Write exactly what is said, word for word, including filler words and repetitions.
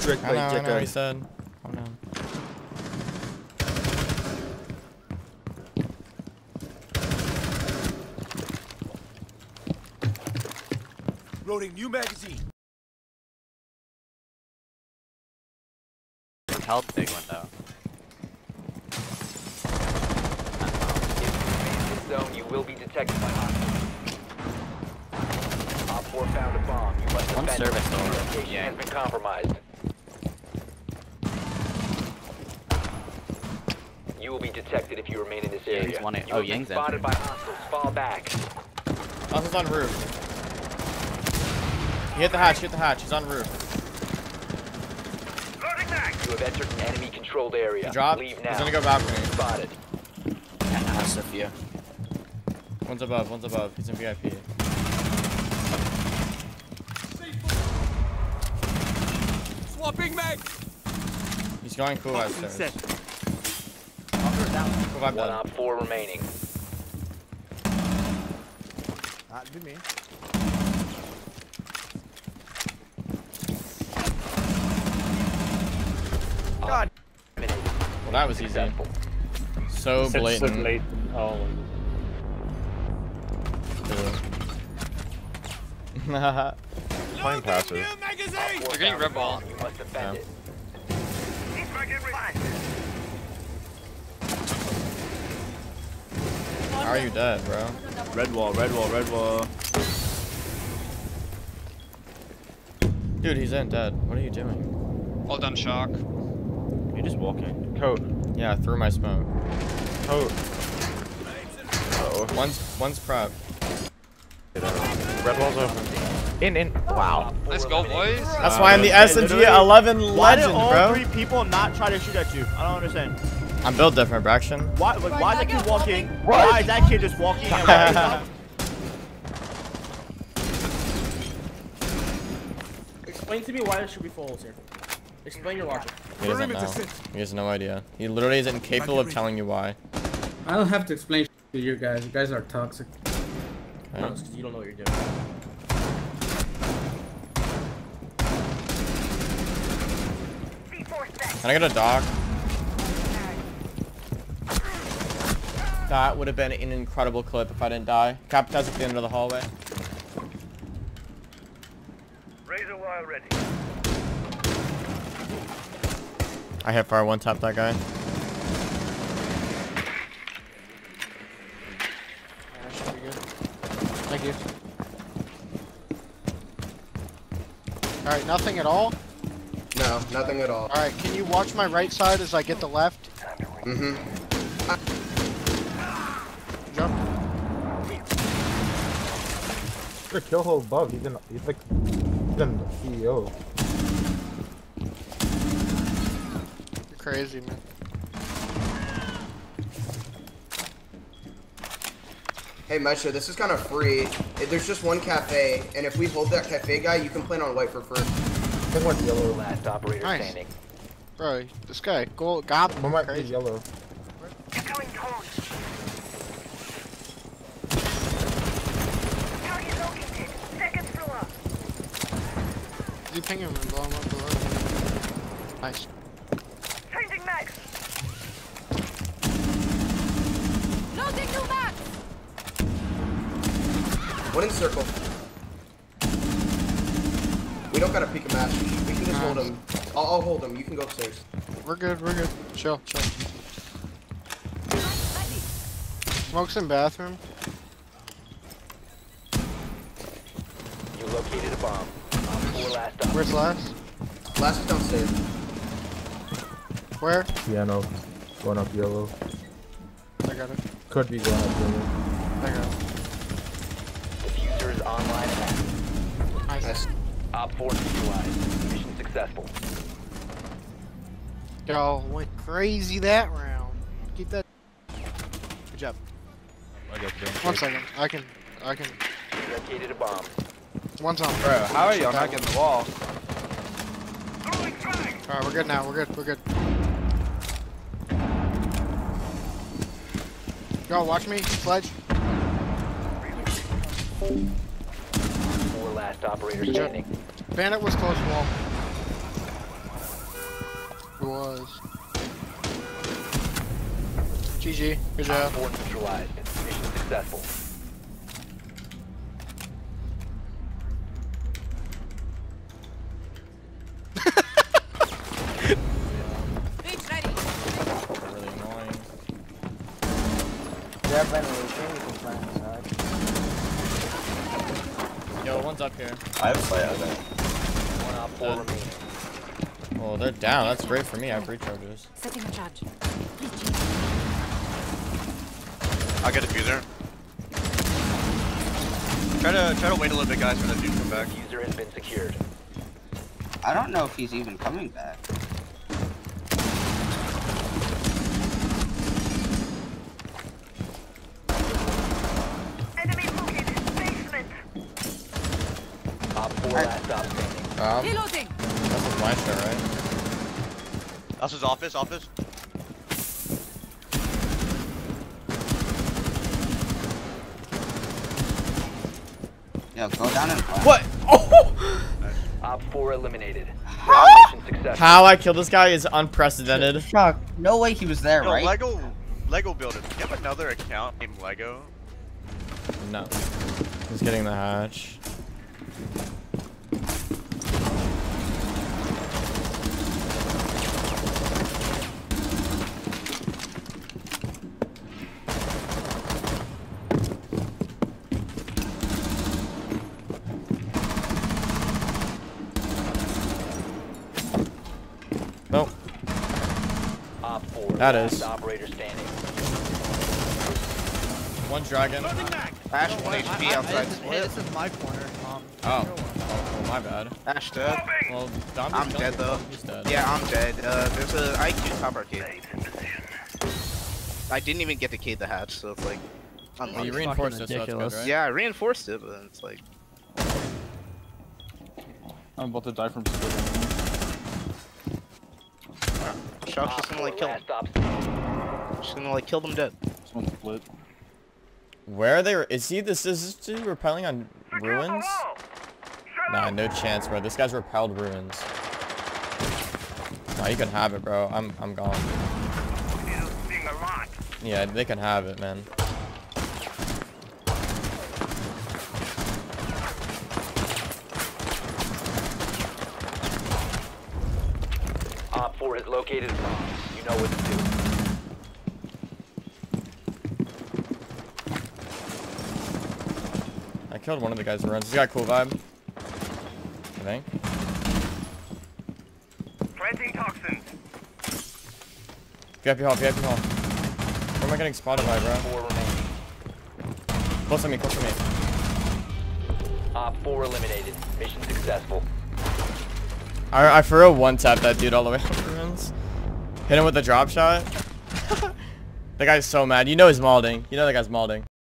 Drake by Jacko. I know, I said. Oh no. Loading new magazine. Held big window. If you remain in this zone, you will be detected by hostiles. Op four found a bomb. You must defend. One service over. Yeah. Has been compromised. You will be detected if you remain in this area. Yang's won it. You oh, Yang's spotted in. By hostiles. Fall back. Hostiles on roof. He hit the hatch. Hit the hatch. He's on roof. You have entered an enemy-controlled area. He dropped. Leave now. He's gonna go balcony. Spotted. And I have Sophia. One's above. One's above. He's in V I P. Swapping mag. He's going cool upstairs. Cool one up, four remaining. Not be me. God. Well, that was easy. So blatant. So blatant. Oh. Haha. Playing passes. You're getting red ball. You must defend it. How are you dead, bro? Red wall. Red wall. Red wall. Dude, he's in dead. What are you doing? All done shock. You're just walking. Coat. Yeah, through my smoke. Coat. Uh-oh. One's, one's prep. Red wall's open. In, in. Wow. Let's go, boys. That's why I'm the S M G eleven legend, bro. Why did all three people not try to shoot at you? I don't understand. I'm built different, Braction. Why, like, why is that kid walking? Why is that kid just walking? Explain to me why there should be foals here. Explain your logic. He doesn't know. He has no idea. He literally is incapable of telling you why. I don't have to explain to you guys. You guys are toxic. Okay. No, it's because you don't know what you're doing. Can I get a dog? That would have been an incredible clip if I didn't die. Captain's at the end of the hallway. Razor wire ready. I hit fire, one tapped that guy. That should be good. Thank you. Alright, nothing at all? No, nothing at all. Alright, can you watch my right side as I get the left? Mm-hmm. Jump. Kill whole bug, he's, in, he's like he's in the C E O. Crazy, man. Hey, Mesha, this is kind of free. There's just one cafe, and if we hold that cafe guy, you can plan on white for first. There's one yellow. Last operator nice. Standing. Bro, this guy, gold, goblin. One might be yellow. You're going cold. Target located. Second floor. You ping him and blow him up below. Nice. One in circle. We don't gotta peek a match. We can just hold him. I'll, I'll hold him. You can go upstairs. We're good. We're good. Chill. Chill. Smoke's in bathroom. You located a bomb. Four last up. Where's last? Last is downstairs. Where? Yeah, no. Going up yellow. I got it. Could be going up yellow. I got it. Online attack. Nice. Op four neutralized. Mission successful. Y'all went crazy that round. Keep that. Good job. I got One second. I can. I can. You located a bomb. One time. Bro, how are y'all not getting the wall? Alright, we're good now. We're good. We're good. Y'all watch me. Sledge. Four last operator standing. Bandit was close wall. It was. G G. Good job. Board neutralized. Mission successful. Yo, one's up here. I have a play out there. One up, four remaining. Well, they're down. That's great for me. I have recharges. Second charge. I'll get a fuser. Try to try to wait a little bit, guys, for the dude to come back. User has been secured. I don't know if he's even coming back. Um, that's a flash there, right? That's his office, office. Yo, go down and flash. What? Oh! Op four eliminated. How I killed this guy is unprecedented. Shock. No way he was there, Yo, right? Lego, Lego builder. Do you have another account named Lego? No. He's getting the hatch. Nope. Op four, that is. Operator standing. One dragon. Ash one H P outside. Hey, this is my corner. Um, oh. Oh, my bad. Ash dead. Well, I'm dead though. Dead. Yeah, I'm dead. Uh, there's a I Q top arcade. I didn't even get to cave the hatch, so it's like. Well, you reinforced it, so that's good, right? Yeah, I reinforced it, but it's like. I'm about to die from split. Shock's just gonna like kill him. Just gonna like kill them dead. Someone split. Where are they? Is he this? Is this dude repelling on ruins? Nah, no chance, bro. This guy's repelled ruins. Nah, you can have it, bro. I'm I'm gone. Yeah, they can have it, man. Op four is located bomb. You know what to do. I killed one of the guys who runs. He's got a cool vibe. I think. Planting toxins. P I P hall, P I P hall. Where am I getting spotted by, bro? Four remaining. Close to me, close to me. Op four eliminated. Mission successful. I, I for real one tap that dude all the way up the ruins. Hit him with a drop shot. That guy's so mad. You know he's malding. You know that guy's malding.